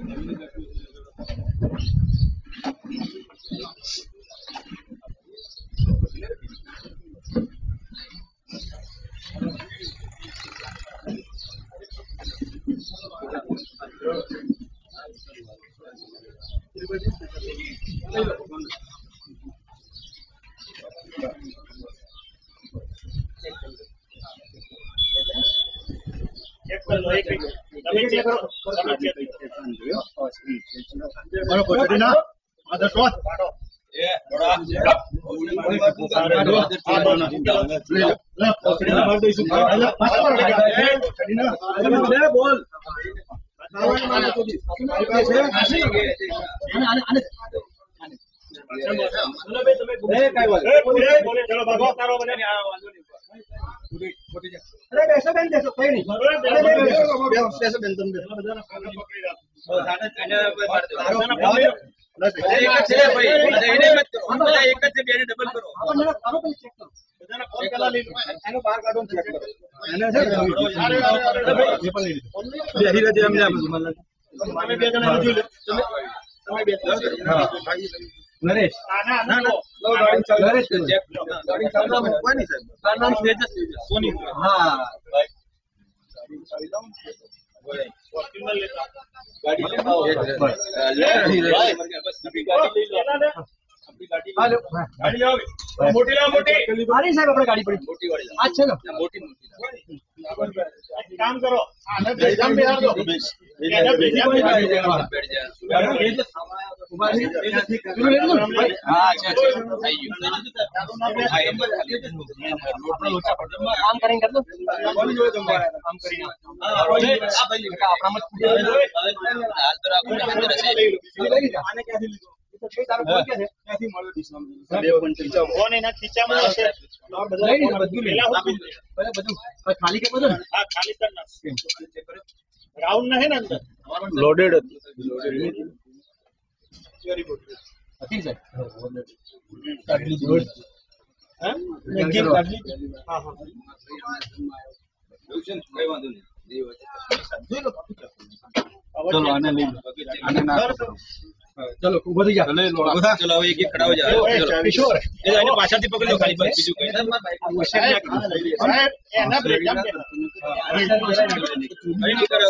नरेश नरेश सोनी गाड़ी राउंड है ना लोडेड चलो उभरी जा चलो एक एक खड़ा हो जा किशोर ये आने पाछा थी पकड़ लो खाली पर बीजू कहीं ना ना ब्रेक जम अरे नहीं कर